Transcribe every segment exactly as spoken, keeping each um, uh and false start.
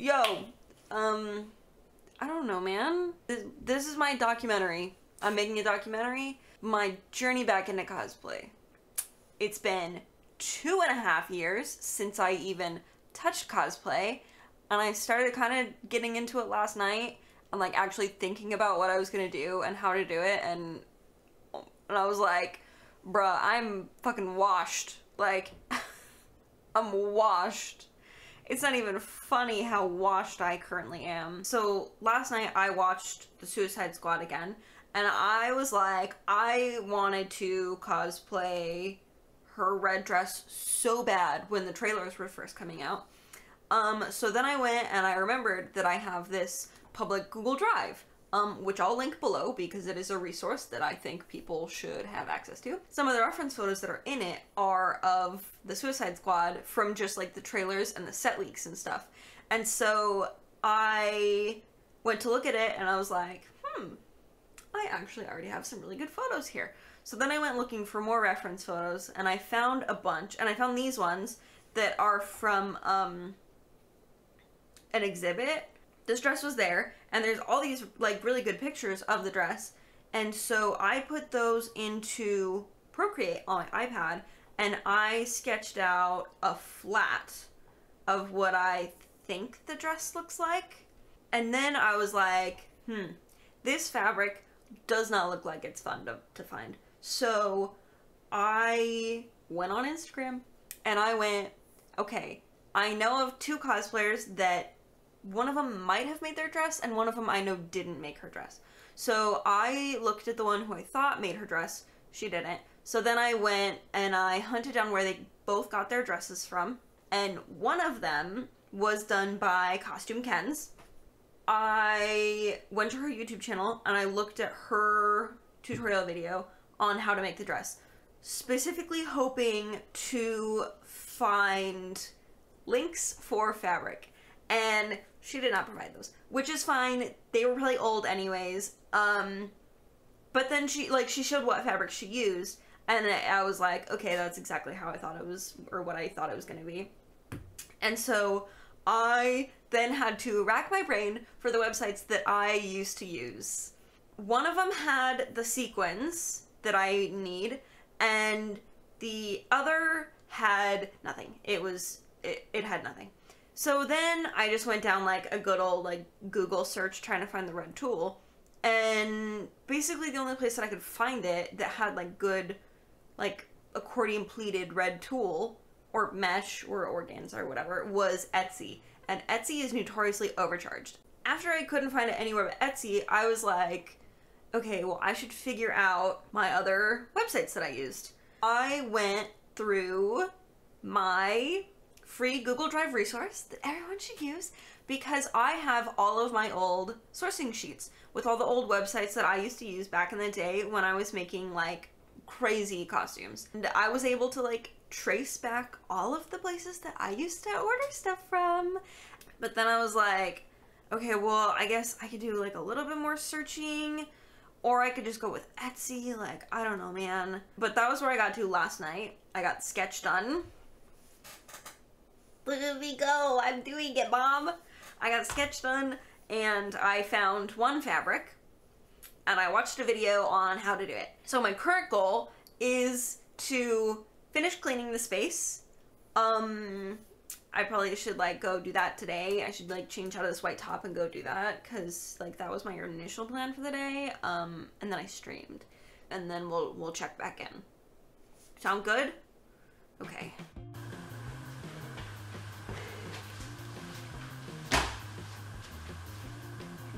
Yo, um, I don't know, man. This, this is my documentary. I'm making a documentary. My journey back into cosplay. It's been two and a half years since I even touched cosplay, and I started kind of getting into it last night and like actually thinking about what I was gonna do and how to do it, and and I was like, bruh, I'm fucking washed. Like, I'm washed. It's not even funny how washed I currently am. So last night I watched the Suicide Squad again, and I was like, I wanted to cosplay her red dress so bad when the trailers were first coming out. Um, so then I went and I remembered that I have this public Google Drive, um, which I'll link below because it is a resource that I think people should have access to. Some of the reference photos that are in it are of the Suicide Squad from just like the trailers and the set leaks and stuff. And so I went to look at it and I was like, hmm, I actually already have some really good photos here. So then I went looking for more reference photos and I found a bunch, and I found these ones that are from um, an exhibit. This dress was there, and there's all these like really good pictures of the dress, and so I put those into Procreate on my iPad and I sketched out a flat of what I think the dress looks like. And then I was like, hmm, this fabric does not look like it's fun to, to find. So I went on Instagram and I went, okay, I know of two cosplayers that one of them might have made their dress and one of them I know didn't make her dress. So I looked at the one who I thought made her dress. She didn't. So then I went and I hunted down where they both got their dresses from, and one of them was done by Costume Kenz. I went to her YouTube channel and I looked at her tutorial video on how to make the dress, specifically hoping to find links for fabric, and she did not provide those, which is fine. They were probably old anyways. Um, but then she like she showed what fabric she used, and I was like, okay, that's exactly how I thought it was, or what I thought it was gonna be. And so I then had to rack my brain for the websites that I used to use. One of them had the sequins that I need, and the other had nothing. It was, it, it had nothing. So then I just went down like a good old like Google search trying to find the red tulle, and basically the only place that I could find it that had like good, like accordion pleated red tulle or mesh or organza or whatever was Etsy. And Etsy is notoriously overcharged. After I couldn't find it anywhere but Etsy, I was like, okay, well, I should figure out my other websites that I used. I went through my free Google Drive resource that everyone should use, because I have all of my old sourcing sheets with all the old websites that I used to use back in the day when I was making like crazy costumes. And I was able to like trace back all of the places that I used to order stuff from. But then I was like, okay, well, I guess I could do like a little bit more searching, or I could just go with Etsy. Like, I don't know, man. But that was where I got to last night. I got sketch done. Look at me go, I'm doing it, mom. I got sketch done and I found one fabric and I watched a video on how to do it. So my current goal is to finish cleaning the space. Um, I probably should like go do that today. I should like change out of this white top and go do that, because like that was my initial plan for the day. Um, and then I streamed, and then we'll we'll check back in. Sound good? Okay.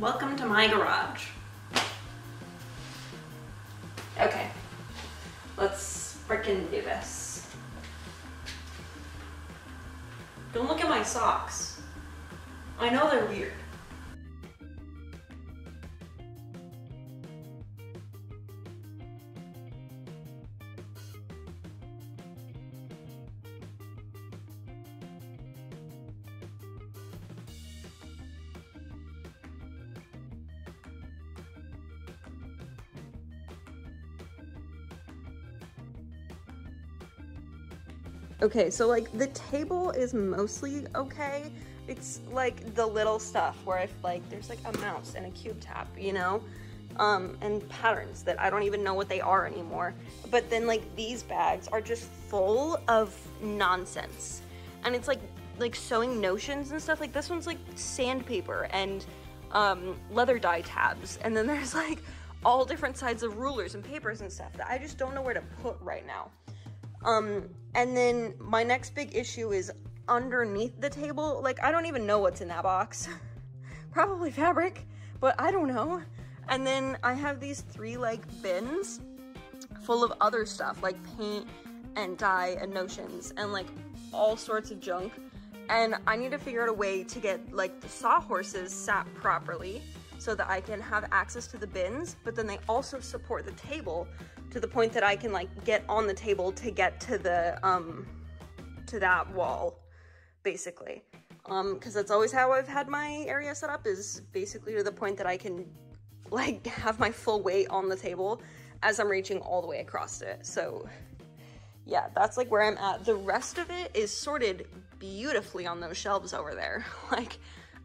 Welcome to my garage. Okay, let's freaking do this. Don't look at my socks. I know they're weird. Okay, so like the table is mostly okay. It's like the little stuff where if like there's like a mouse and a cube tap, you know, um, and patterns that I don't even know what they are anymore. But then like these bags are just full of nonsense, and it's like like sewing notions and stuff. Like this one's like sandpaper and um, leather dye tabs, and then there's like all different sides of rulers and papers and stuff that I just don't know where to put right now. Um, and then my next big issue is underneath the table. Like, I don't even know what's in that box. Probably fabric, but I don't know. And then I have these three, like, bins full of other stuff, like paint and dye and notions and, like, all sorts of junk. And I need to figure out a way to get, like, the sawhorses sat properly so that I can have access to the bins, but then they also support the table to the point that I can, like, get on the table to get to the, um, to that wall, basically. Um, because that's always how I've had my area set up, is basically to the point that I can, like, have my full weight on the table as I'm reaching all the way across it. So, yeah, that's, like, where I'm at. The rest of it is sorted beautifully on those shelves over there. Like,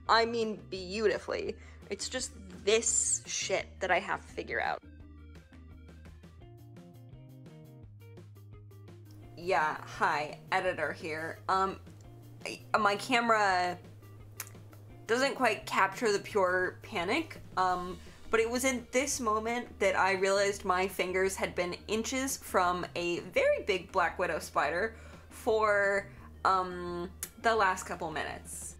I mean beautifully. It's just this shit that I have to figure out. Yeah, hi, editor here. Um, I, my camera doesn't quite capture the pure panic, um, but it was in this moment that I realized my fingers had been inches from a very big Black Widow spider for um, the last couple minutes.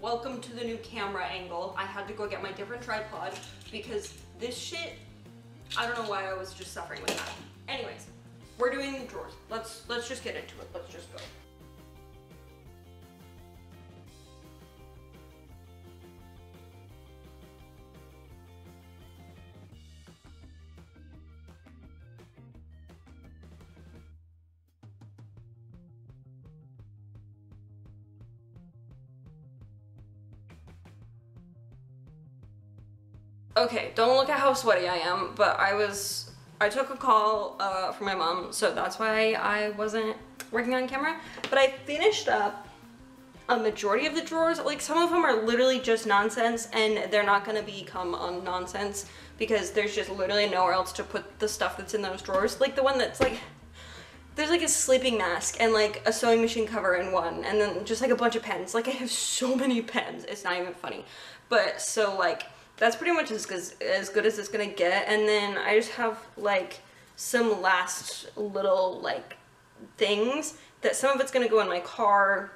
Welcome to the new camera angle. I had to go get my different tripod because this shit, I don't know why I was just suffering with that. Anyways, we're doing the drawers. Let's, let's just get into it. Let's just go. Okay, don't look at how sweaty I am, but I was, I took a call uh, from my mom, so that's why I wasn't working on camera. But I finished up a majority of the drawers. Like, some of them are literally just nonsense, and they're not gonna become um, nonsense because there's just literally nowhere else to put the stuff that's in those drawers. Like the one that's like, there's like a sleeping mask and like a sewing machine cover in one, and then just like a bunch of pens. Like, I have so many pens, it's not even funny. But so like, that's pretty much as good, as good as it's gonna get. And then I just have like some last little like things that some of it's gonna go in my car.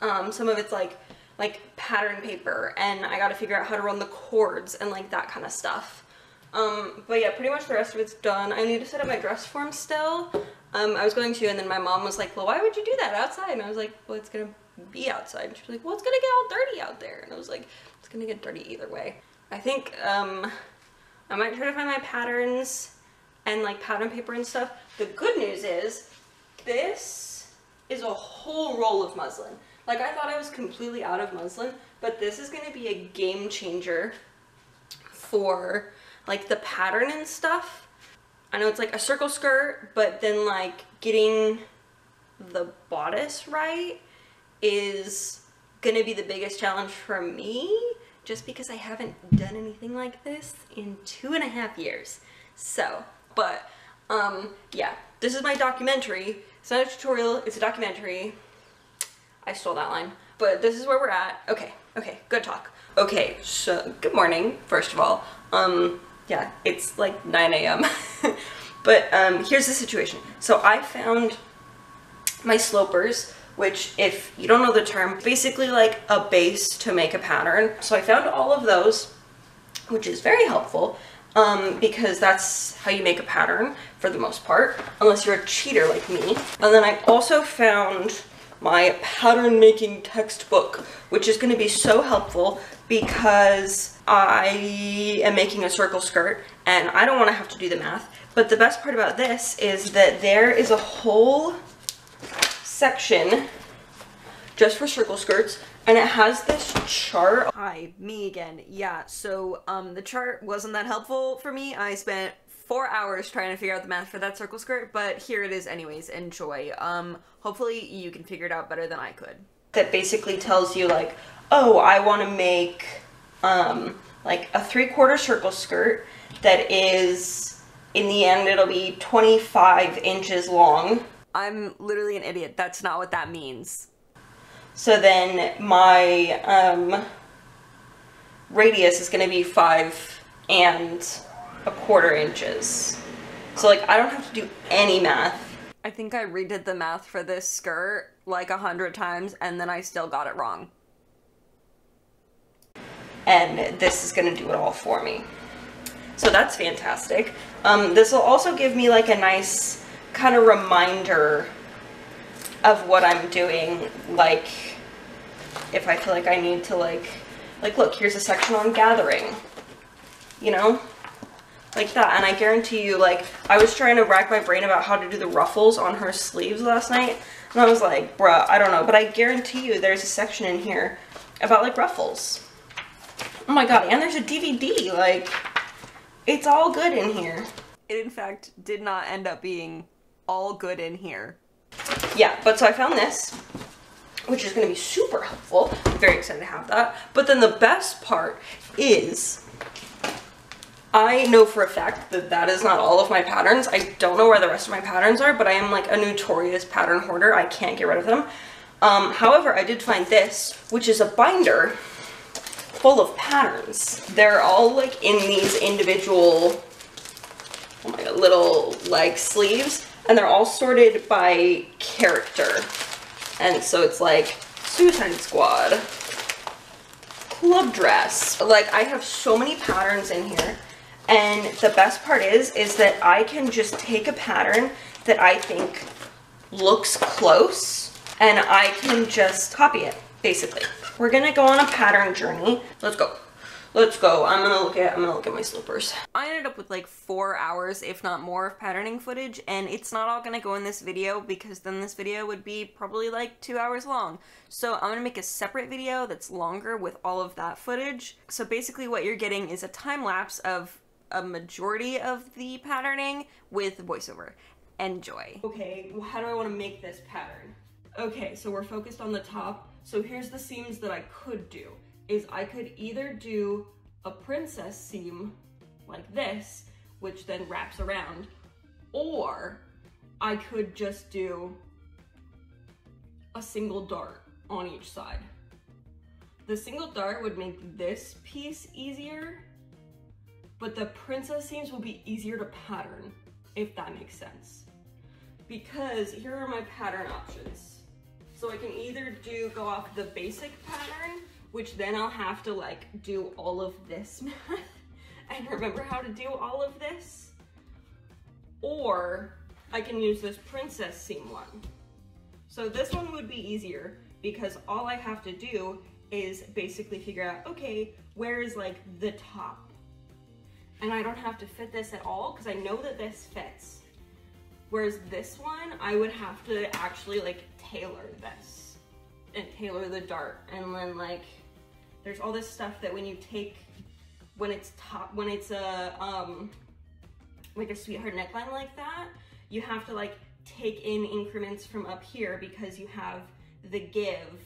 Um, some of it's like like pattern paper, and I gotta figure out how to run the cords and like that kind of stuff. Um, but yeah, pretty much the rest of it's done. I need to set up my dress form still. Um, I was going to, and then my mom was like, well, why would you do that outside? And I was like, well, it's gonna be outside. And she was like, well, it's gonna get all dirty out there. And I was like, it's gonna get dirty either way. I think um, I might try to find my patterns and like pattern paper and stuff. The good news is this is a whole roll of muslin. Like, I thought I was completely out of muslin, but this is gonna be a game changer for like the pattern and stuff. I know it's like a circle skirt, but then like getting the bodice right is gonna be the biggest challenge for me, just because I haven't done anything like this in two and a half years. So, but um, yeah, this is my documentary. It's not a tutorial, it's a documentary. I stole that line, but this is where we're at. Okay, okay, good talk. Okay, so good morning, first of all. Um, yeah, it's like nine A M But um, here's the situation. So I found my slopers, which, if you don't know the term, basically like a base to make a pattern. So I found all of those, which is very helpful, um, because that's how you make a pattern for the most part, unless you're a cheater like me. And then I also found my pattern making textbook, which is gonna be so helpful because I am making a circle skirt and I don't wanna have to do the math. But the best part about this is that there is a whole section just for circle skirts, and it has this chart. Hi, me again. Yeah, so um the chart wasn't that helpful for me. I spent four hours trying to figure out the math for that circle skirt, but here it is anyways. Enjoy. Um, hopefully you can figure it out better than I could. That basically tells you like, oh, I want to make um, like a three-quarter circle skirt that is, in the end, it'll be twenty-five inches long. I'm literally an idiot. That's not what that means. So then my um, radius is going to be five and a quarter inches. So like I don't have to do any math. I think I redid the math for this skirt like a hundred times and then I still got it wrong. And this is going to do it all for me. So that's fantastic. Um, this will also give me like a nice kind of reminder of what I'm doing, like if I feel like I need to like, like look, here's a section on gathering, you know, like that. And I guarantee you, like, I was trying to rack my brain about how to do the ruffles on her sleeves last night, and I was like, bruh, I don't know, but I guarantee you there's a section in here about like ruffles. Oh my god, and there's a D V D, like, it's all good in here. It in fact did not end up being all good in here. Yeah, but so I found this, which is going to be super helpful. I'm very excited to have that. But then the best part is, I know for a fact that that is not all of my patterns. I don't know where the rest of my patterns are, but I am like a notorious pattern hoarder. I can't get rid of them. Um, however, I did find this, which is a binder full of patterns. They're all like in these individual oh my God, little like sleeves. And they're all sorted by character. And so it's like Suicide Squad, club dress. Like I have so many patterns in here. And the best part is, is that I can just take a pattern that I think looks close and I can just copy it, basically. We're gonna go on a pattern journey. Let's go. Let's go. I'm gonna look at I'm gonna look at my slippers. I ended up with like four hours, if not more, of patterning footage, and it's not all gonna go in this video because then this video would be probably like two hours long. So I'm gonna make a separate video that's longer with all of that footage. So basically what you're getting is a time lapse of a majority of the patterning with voiceover. Enjoy. Okay, well, how do I wanna make this pattern? Okay, so we're focused on the top. So here's the seams that I could do. Is I could either do a princess seam like this, which then wraps around, or I could just do a single dart on each side. The single dart would make this piece easier, but the princess seams will be easier to pattern, if that makes sense. Because here are my pattern options. So I can either do go off the basic pattern, which then I'll have to like do all of this math and remember how to do all of this. Or I can use this princess seam one. So this one would be easier because all I have to do is basically figure out, okay, where is like the top? And I don't have to fit this at all because I know that this fits. Whereas this one, I would have to actually like tailor this and tailor the dart and then like, there's all this stuff that when you take, when it's top, when it's a, um, like a sweetheart neckline like that, you have to like take in increments from up here because you have the give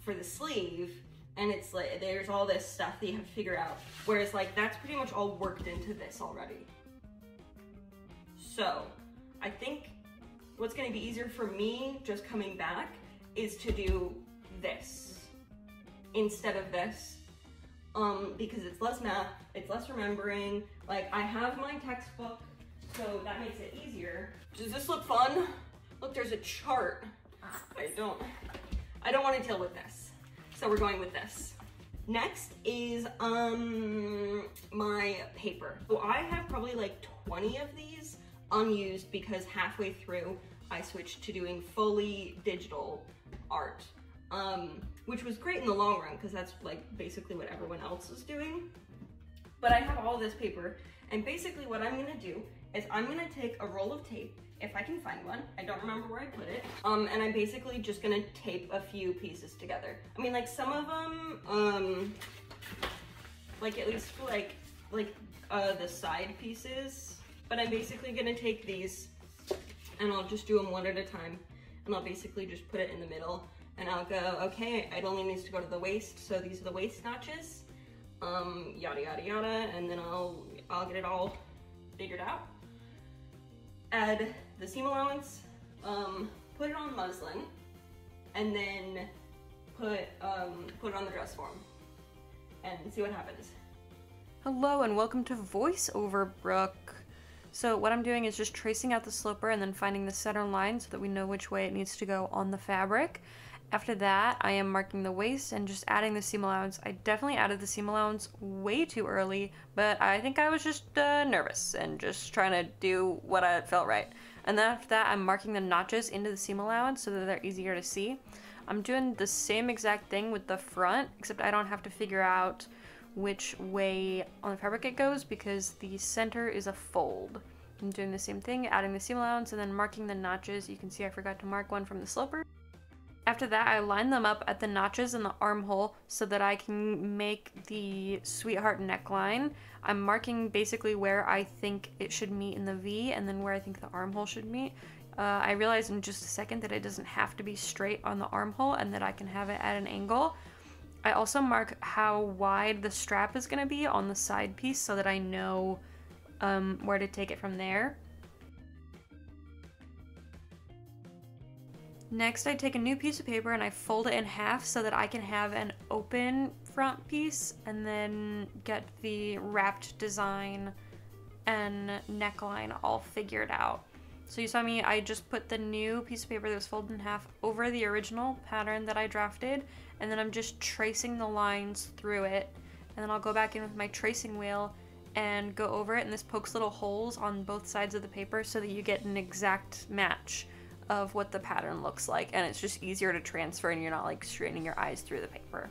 for the sleeve and it's like, there's all this stuff that you have to figure out. Whereas like, that's pretty much all worked into this already. So I think what's gonna be easier for me just coming back is to do this instead of this um, because it's less math, it's less remembering. Like I have my textbook, so that makes it easier. Does this look fun? Look, there's a chart. I don't, I don't wanna deal with this. So we're going with this. Next is um, my paper. So I have probably like twenty of these unused because halfway through I switched to doing fully digital art, um, which was great in the long run because that's like basically what everyone else is doing. But I have all this paper and basically what I'm gonna do is I'm gonna take a roll of tape, if I can find one, I don't remember where I put it, um, and I'm basically just gonna tape a few pieces together. I mean like some of them, um, like at least for like, like uh, the side pieces, But I'm basically gonna take these and I'll just do them one at a time. And I'll basically just put it in the middle and I'll go, okay, it only needs to go to the waist. So these are the waist notches, um, yada, yada, yada. And then I'll, I'll get it all figured out. Add the seam allowance, um, put it on muslin, and then put, um, put it on the dress form and see what happens. Hello and welcome to voiceover, Brooke. So what I'm doing is just tracing out the sloper and then finding the center line so that we know which way it needs to go on the fabric. After that, I am marking the waist and just adding the seam allowance. I definitely added the seam allowance way too early, but I think I was just uh, nervous and just trying to do what I felt right. And then after that, I'm marking the notches into the seam allowance so that they're easier to see. I'm doing the same exact thing with the front, except I don't have to figure out which way on the fabric it goes because the center is a fold. I'm doing the same thing, adding the seam allowance and then marking the notches. You can see I forgot to mark one from the sloper. After that, I line them up at the notches and the armhole so that I can make the sweetheart neckline. I'm marking basically where I think it should meet in the V and then where I think the armhole should meet. Uh, I realized in just a second that it doesn't have to be straight on the armhole and that I can have it at an angle. I also mark how wide the strap is going to be on the side piece so that I know um, where to take it from there. Next, I take a new piece of paper and I fold it in half so that I can have an open front piece and then get the wrapped design and neckline all figured out. So you saw me, I just put the new piece of paper that was folded in half over the original pattern that I drafted, and then I'm just tracing the lines through it. And then I'll go back in with my tracing wheel and go over it, and this pokes little holes on both sides of the paper so that you get an exact match of what the pattern looks like. And it's just easier to transfer and you're not like straining your eyes through the paper.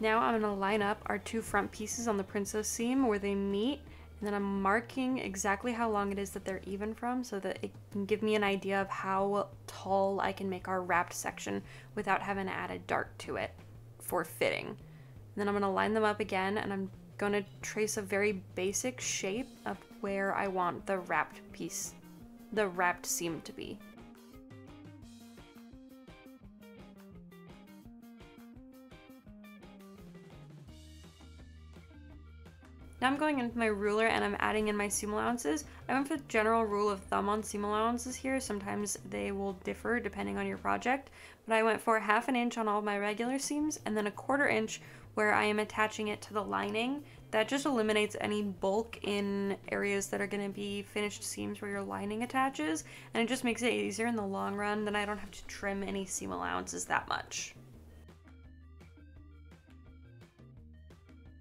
Now I'm gonna line up our two front pieces on the princess seam where they meet, and then I'm marking exactly how long it is that they're even from so that it can give me an idea of how tall I can make our wrapped section without having to add a dart to it for fitting. And then I'm gonna line them up again and I'm gonna trace a very basic shape of where I want the wrapped piece, the wrapped seam to be. Now I'm going into my ruler and I'm adding in my seam allowances. I went for the general rule of thumb on seam allowances here. Sometimes they will differ depending on your project, but I went for half an inch on all my regular seams and then a quarter inch where I am attaching it to the lining. That just eliminates any bulk in areas that are gonna be finished seams where your lining attaches, and it just makes it easier in the long run. Then I don't have to trim any seam allowances that much.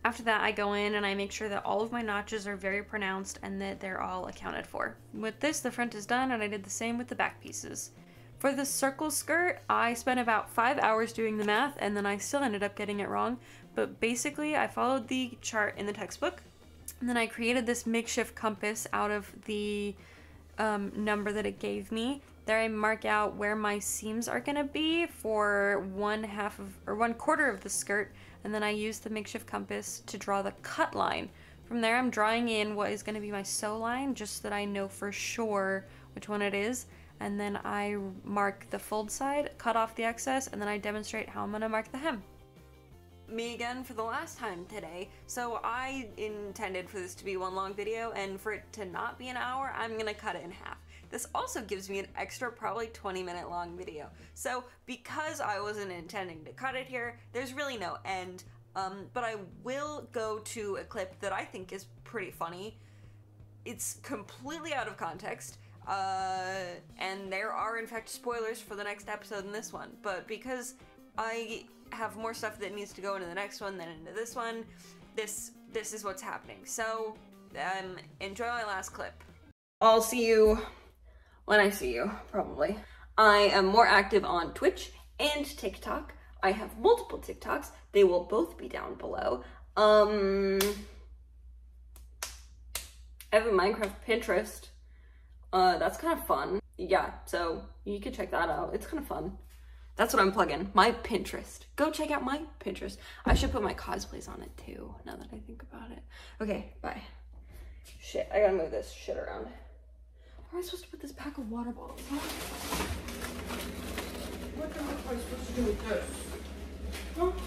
After that, I go in and I make sure that all of my notches are very pronounced and that they're all accounted for. With this, the front is done, and I did the same with the back pieces. For the circle skirt, I spent about five hours doing the math, and then I still ended up getting it wrong. But basically, I followed the chart in the textbook, and then I created this makeshift compass out of the um, number that it gave me. There I mark out where my seams are gonna be for one half of, or one quarter of the skirt, and then I use the makeshift compass to draw the cut line. From there, I'm drawing in what is gonna be my sew line, just so that I know for sure which one it is. And then I mark the fold side, cut off the excess, and then I demonstrate how I'm gonna mark the hem. Me again for the last time today. So I intended for this to be one long video, and for it to not be an hour, I'm gonna cut it in half. This also gives me an extra probably twenty minute long video. So because I wasn't intending to cut it here, there's really no end, um, but I will go to a clip that I think is pretty funny. It's completely out of context, uh, and there are in fact spoilers for the next episode in this one, but because I have more stuff that needs to go into the next one than into this one, this, this is what's happening. So um, enjoy my last clip. I'll see you when I see you, probably. I am more active on Twitch and TikTok. I have multiple TikToks. They will both be down below. Um, I have a Minecraft Pinterest. Uh, that's kind of fun. Yeah, so you can check that out. It's kind of fun. That's what I'm plugging, my Pinterest. Go check out my Pinterest. I should put my cosplays on it too, now that I think about it. Okay, bye. Shit, I gotta move this shit around. Where am I supposed to put this pack of water bottles? What the fuck am I supposed to do with this? Huh?